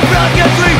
broken free.